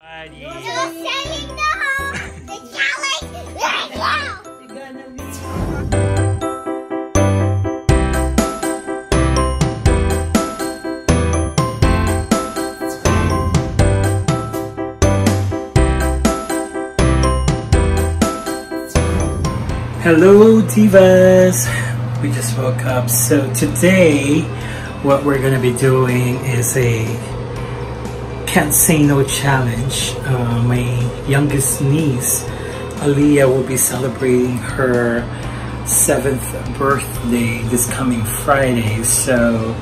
Party. You're saying no! The challenge right now! We're gonna leave. Hello, divas! We just woke up. So today, what we're gonna be doing is a Can't Say No challenge. My youngest niece, Aaliyah, will be celebrating her 7th birthday this coming Friday. So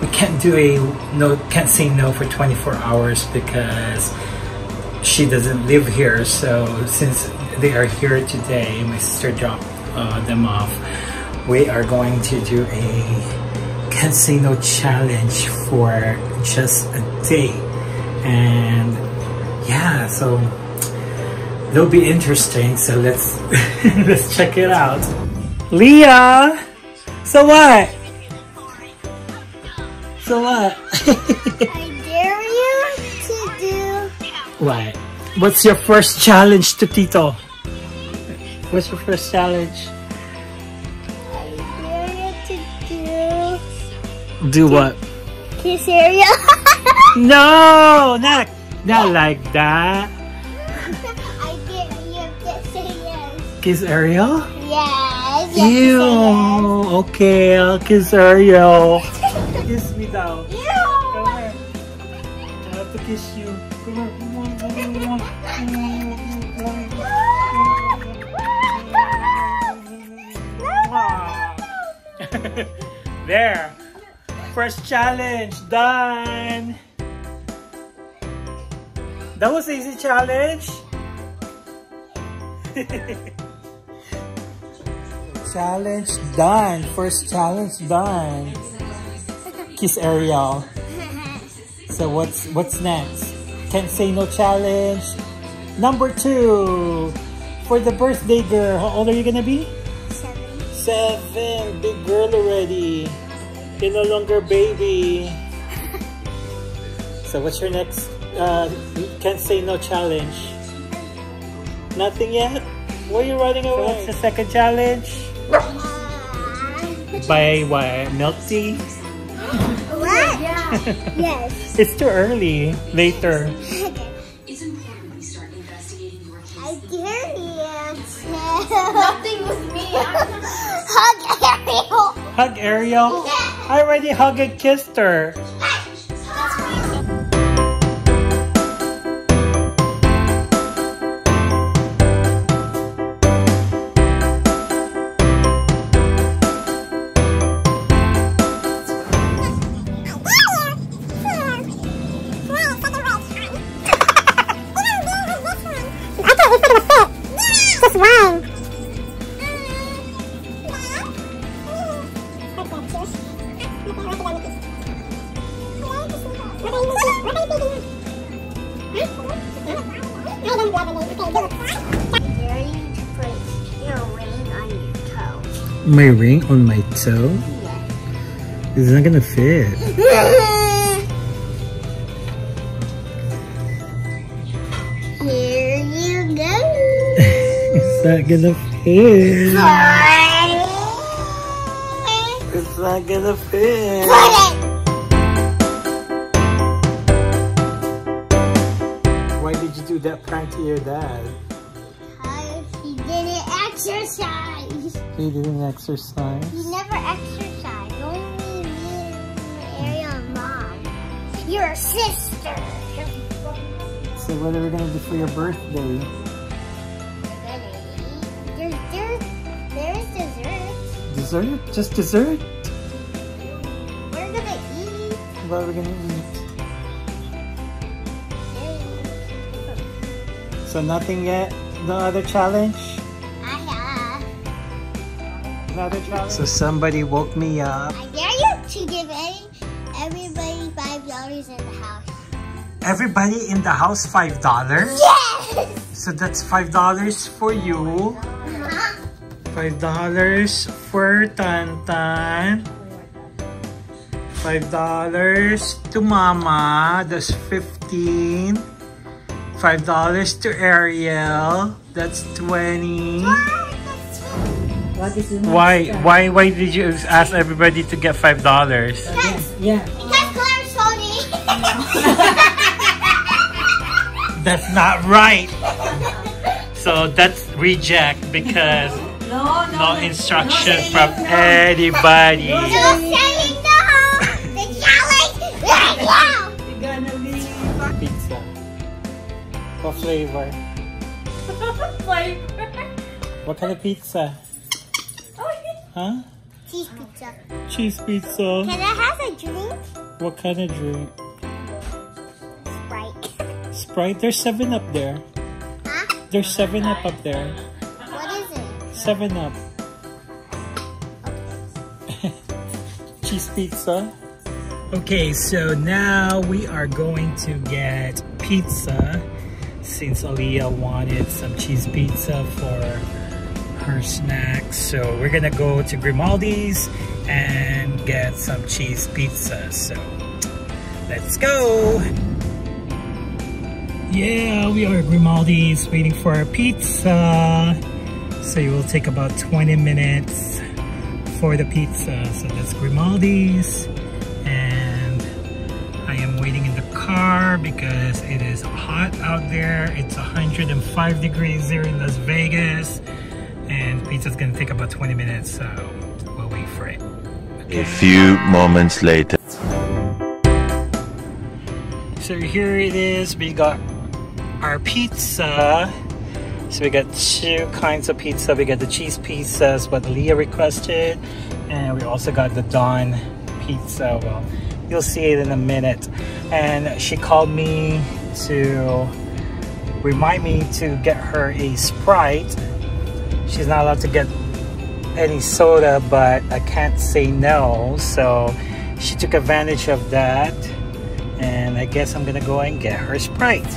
we can't do a can't say no for 24 hours because she doesn't live here. So since they are here today, my sister dropped them off. We are going to do a Can't Say No challenge for just a day, and yeah, so it'll be interesting, so let's let's check it out. Leah, so what? So what? I dare you to do what? What's your first challenge to Tito? What's your first challenge? Do what? Kiss cereal? No, not like that. I did. You kiss cereal. Kiss Ariel? Yes. Ew. Yes. Okay, I'll kiss Ariel. Kiss me down. Ew. Come here. I have to kiss you. Come on, come on, come on, come on, come on. No. There. First challenge done. That was an easy challenge. Challenge done. First challenge done. Kiss Ariel. So what's next? Can't Say No challenge number 2 for the birthday girl. How old are you gonna be? 7. Big girl already. You're no longer baby. So what's your next Can't Say No challenge? Nothing yet? Why are you running away? So what's the second challenge? Buy what? Milk tea? What? Yes. It's too early. Later. Okay. It's important we start investigating your case. I dare you. Nothing with me. Hug Ariel? Yeah. I already hugged and kissed her. My ring on my toe? Yeah. It's not gonna fit. Here you go. It's not gonna fit. Sorry. It's not gonna fit. Why did you do that prank to your dad? He didn't exercise. He didn't exercise? He never exercised. Only me and Ariel and Mom. You're a sister. So what are we going to do for your birthday? We're going to eat. There's dessert. Dessert? Just dessert? We're going to eat. What are we going to eat? So nothing yet? No other challenge? Another challenge? So somebody woke me up. I dare you to give everybody $5 in the house. Everybody in the house $5? Yes! So that's $5 for you. $5 for Tantan. $5 to Mama. That's $15. $5 to Ariel. That's 20. What is it? Why did you ask everybody to get $5? Yeah. Because Claire's Sony. That's not right. So that's reject because no instruction from anybody. No selling the house. The challenge right now. It's gonna be pizza. What flavor? What kind of pizza? Huh? Cheese pizza. Cheese pizza. Can I have a drink? What kind of drink? Sprite. Sprite? There's 7 up there. Huh? There's 7 up there. What is it? 7 up. Okay. Cheese pizza. Okay, so now we are going to get pizza since Aaliyah wanted some cheese pizza for her snacks, so we're gonna go to Grimaldi's and get some cheese pizza. So let's go. Yeah, we are at Grimaldi's waiting for our pizza, so it will take about 20 minutes for the pizza. So that's Grimaldi's, and I am waiting in the car because it is hot out there. It's 105 degrees here in Las Vegas. And pizza's gonna take about 20 minutes, so we'll wait for it. Okay. A few moments later. So here it is, we got our pizza. So we got 2 kinds of pizza. We got the cheese pizzas, what Aaliyah requested. And we also got the Don pizza. Well, you'll see it in a minute. And she called me to remind me to get her a Sprite. She's not allowed to get any soda, but I can't say no, so she took advantage of that, and I guess I'm gonna go and get her Sprite.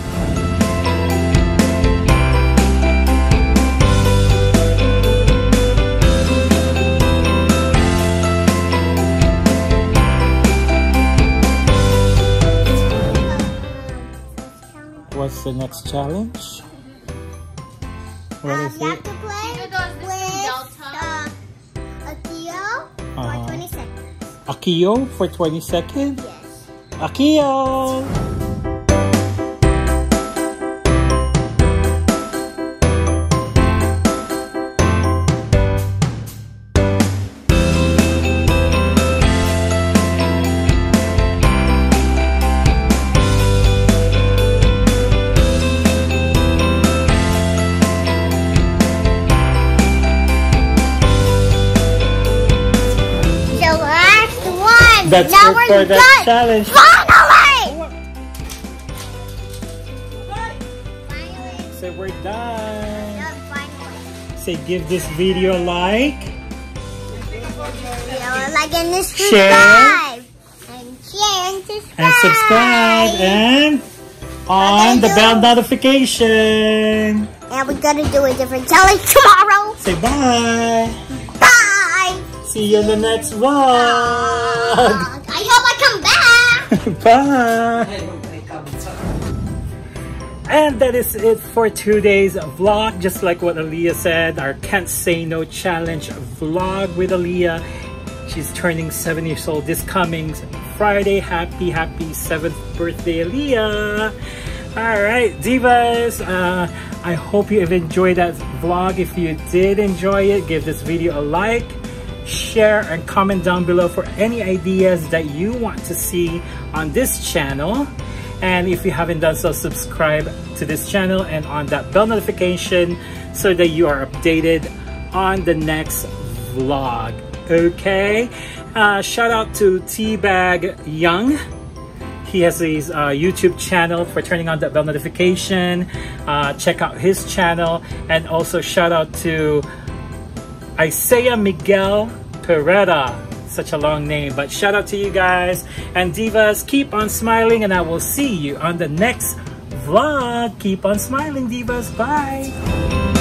What's the next challenge? What is it? Akio for 20 seconds? Yes. Akio! That's it for that challenge. Finally! So we're done. Finally. Say give this video a like. And share. And subscribe. And on the bell notification. And we're gonna do a different challenge tomorrow. Say bye. Bye. See you in the next vlog. I hope I come back! Bye! And that is it for today's vlog. Just like what Aaliyah said, our Can't Say No Challenge vlog with Aaliyah. She's turning 7 years old this coming Friday. Happy 7th birthday, Aaliyah! Alright, Divas! I hope you have enjoyed that vlog. If you did enjoy it, give this video a like. Share and comment down below for any ideas that you want to see on this channel, and if you haven't done so, subscribe to this channel and on that bell notification so that you are updated on the next vlog. Okay, shout out to T-Bag Young. He has his YouTube channel for turning on that bell notification. Check out his channel, and also shout out to Isaiah Miguel Pereira. Such a long name, but shout out to you guys. And Divas, keep on smiling, and I will see you on the next vlog. Keep on smiling, Divas. Bye.